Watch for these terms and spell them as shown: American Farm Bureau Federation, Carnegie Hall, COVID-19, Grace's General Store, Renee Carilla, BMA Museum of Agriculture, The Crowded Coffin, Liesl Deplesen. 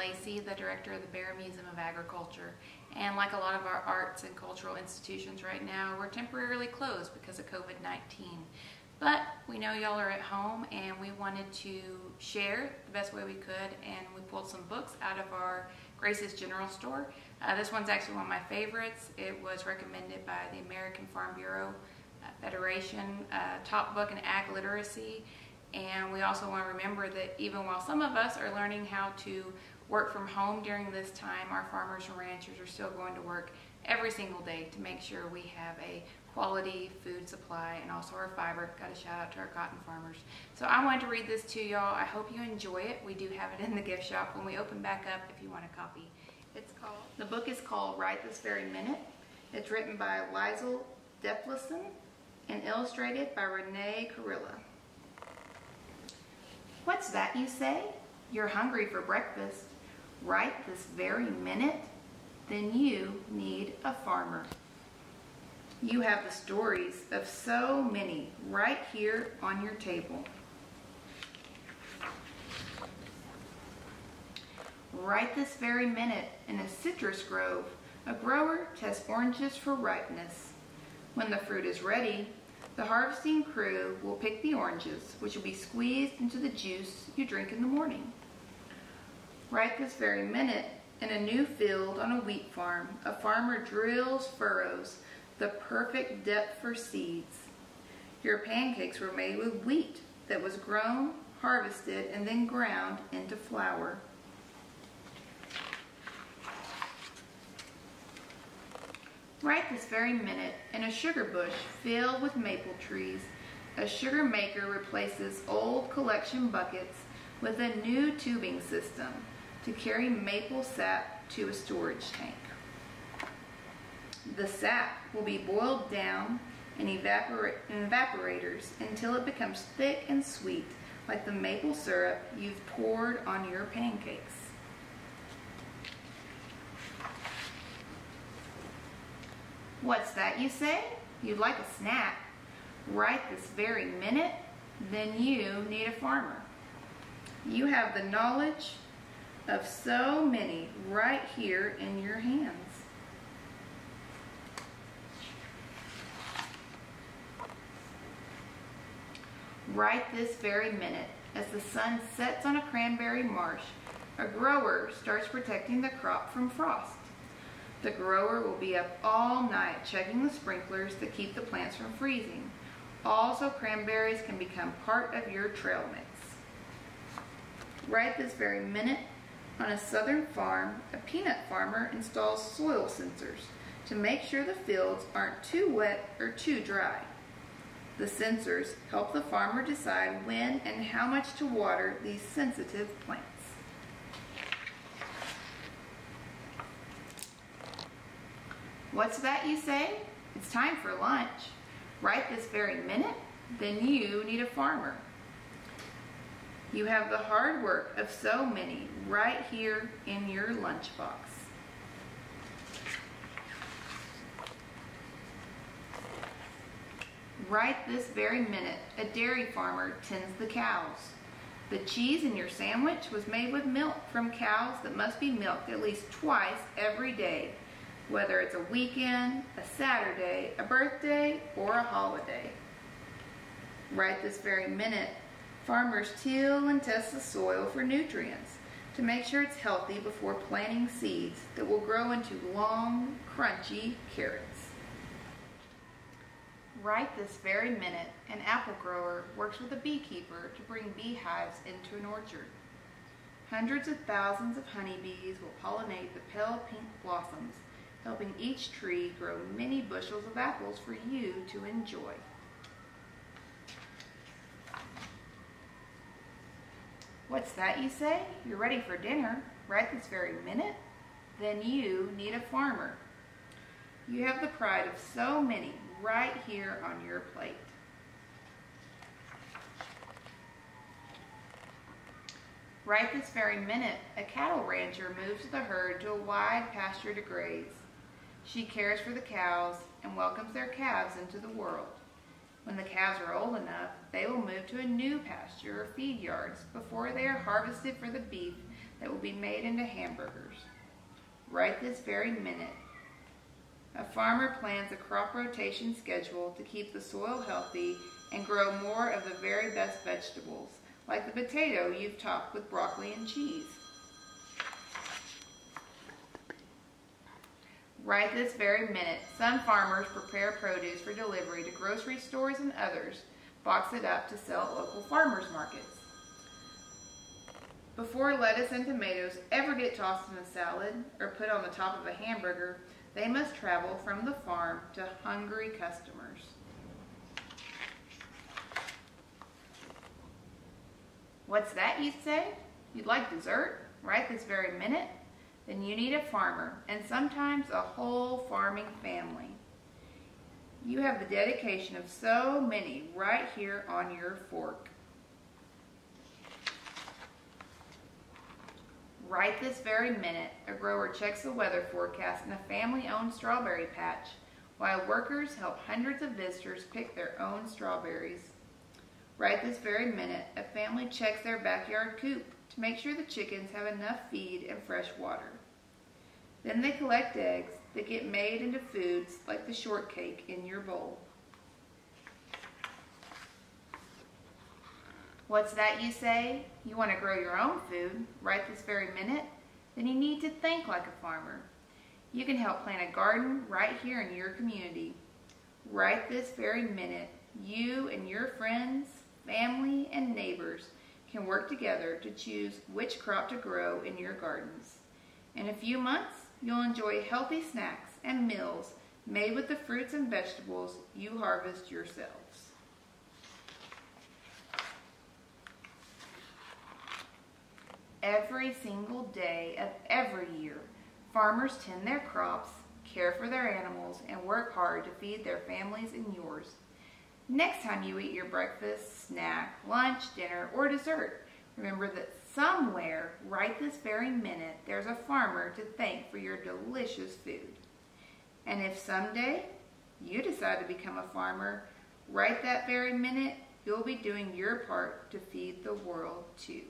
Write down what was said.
Lacey, the director of the BMA Museum of Agriculture. And like a lot of our arts and cultural institutions right now, we're temporarily closed because of COVID-19. But we know y'all are at home, and we wanted to share the best way we could, and we pulled some books out of our Grace's General Store. This one's actually one of my favorites. It was recommended by the American Farm Bureau Federation, top book in ag literacy. And we also want to remember that even while some of us are learning how to work from home during this time, our farmers and ranchers are still going to work every single day to make sure we have a quality food supply and also our fiber. Got a shout out to our cotton farmers. So I wanted to read this to y'all. I hope you enjoy it. We do have it in the gift shop when we open back up if you want a copy. It's called, the book is called Right This Very Minute. It's written by Liesl Deplesen and illustrated by Renee Carilla. What's that you say? You're hungry for breakfast. Right this very minute? Then you need a farmer. You have the stories of so many right here on your table. Right this very minute, in a citrus grove, a grower tests oranges for ripeness. When the fruit is ready, the harvesting crew will pick the oranges, which will be squeezed into the juice you drink in the morning. Right this very minute, in a new field on a wheat farm, a farmer drills furrows, the perfect depth for seeds. Your pancakes were made with wheat that was grown, harvested, and then ground into flour. Right this very minute, in a sugar bush filled with maple trees, a sugar maker replaces old collection buckets with a new tubing system to carry maple sap to a storage tank. The sap will be boiled down in evaporators until it becomes thick and sweet, like the maple syrup you've poured on your pancakes. What's that you say? You'd like a snack. Right this very minute? Then you need a farmer. You have the knowledge of so many right here in your hands. Right this very minute, as the sun sets on a cranberry marsh, a grower starts protecting the crop from frost. The grower will be up all night checking the sprinklers to keep the plants from freezing. Also, cranberries can become part of your trail mix. Right this very minute, on a southern farm, a peanut farmer installs soil sensors to make sure the fields aren't too wet or too dry. The sensors help the farmer decide when and how much to water these sensitive plants. What's that you say? It's time for lunch. Right this very minute? Then you need a farmer. You have the hard work of so many right here in your lunchbox. Right this very minute, a dairy farmer tends the cows. The cheese in your sandwich was made with milk from cows that must be milked at least twice every day, whether it's a weekend, a Saturday, a birthday, or a holiday. Right this very minute, farmers till and test the soil for nutrients to make sure it's healthy before planting seeds that will grow into long, crunchy carrots. Right this very minute, an apple grower works with a beekeeper to bring beehives into an orchard. Hundreds of thousands of honeybees will pollinate the pale pink blossoms, helping each tree grow many bushels of apples for you to enjoy. What's that you say? You're ready for dinner. Right this very minute? Then you need a farmer. You have the pride of so many right here on your plate. Right this very minute, a cattle rancher moves the herd to a wide pasture to graze. She cares for the cows and welcomes their calves into the world. When the calves are old enough, they will move to a new pasture or feed yards before they are harvested for the beef that will be made into hamburgers. Right this very minute, a farmer plans a crop rotation schedule to keep the soil healthy and grow more of the very best vegetables, like the potato you've topped with broccoli and cheese. Right this very minute, some farmers prepare produce for delivery to grocery stores and others box it up to sell at local farmers markets. Before lettuce and tomatoes ever get tossed in a salad or put on the top of a hamburger, they must travel from the farm to hungry customers. What's that, you say? You'd like dessert? Right this very minute? Then you need a farmer, and sometimes a whole farming family. You have the dedication of so many right here on your fork. Right this very minute, a grower checks the weather forecast in a family-owned strawberry patch, while workers help hundreds of visitors pick their own strawberries. Right this very minute, a family checks their backyard coop to make sure the chickens have enough feed and fresh water. Then they collect eggs that get made into foods like the shortcake in your bowl. What's that, you say? You want to grow your own food right this very minute? Then you need to think like a farmer. You can help plant a garden right here in your community. Right this very minute, you and your friends, family, and neighbors can work together to choose which crop to grow in your gardens. In a few months, you'll enjoy healthy snacks and meals made with the fruits and vegetables you harvest yourselves. Every single day of every year, farmers tend their crops, care for their animals, and work hard to feed their families and yours. Next time you eat your breakfast, snack, lunch, dinner, or dessert, remember that somewhere, right this very minute, there's a farmer to thank for your delicious food. And if someday you decide to become a farmer, right that very minute, you'll be doing your part to feed the world too.